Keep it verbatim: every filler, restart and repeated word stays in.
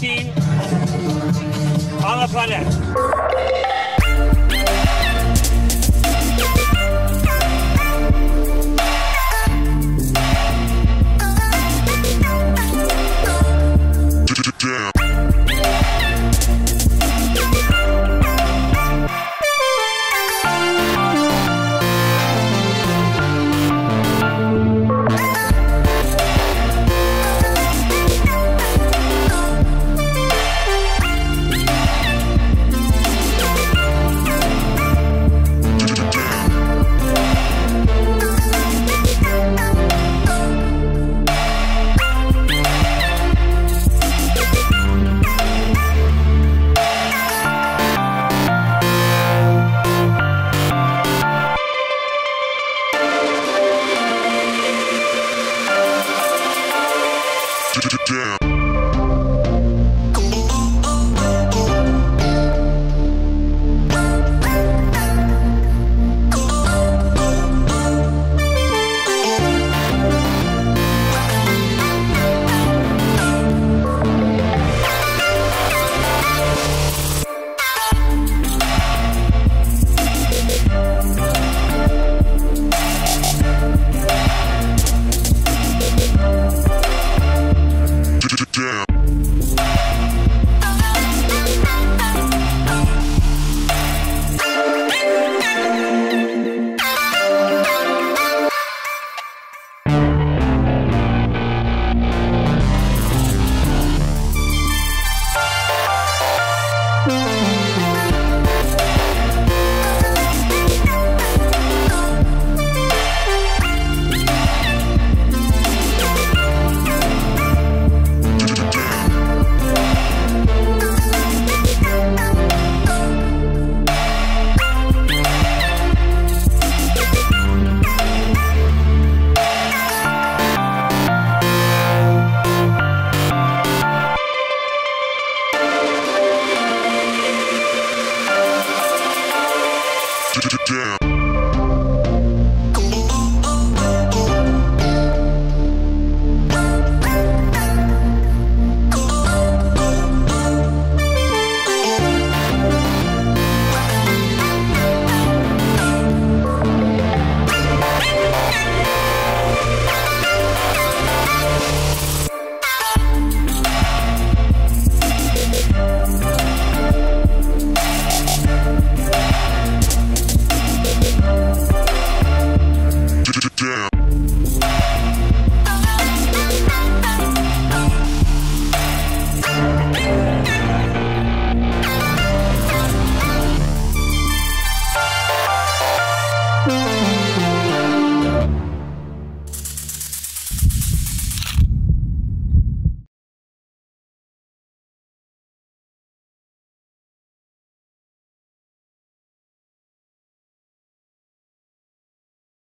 vaccine on the planet. Yeah.